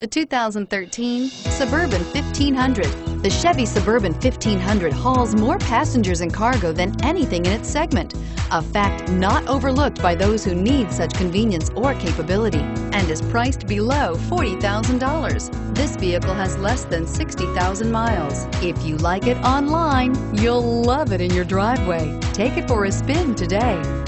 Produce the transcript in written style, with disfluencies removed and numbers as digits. The 2013 Suburban 1500. The Chevy Suburban 1500 hauls more passengers and cargo than anything in its segment, a fact not overlooked by those who need such convenience or capability, and is priced below $40,000. This vehicle has less than 60,000 miles. If you like it online, you'll love it in your driveway. Take it for a spin today.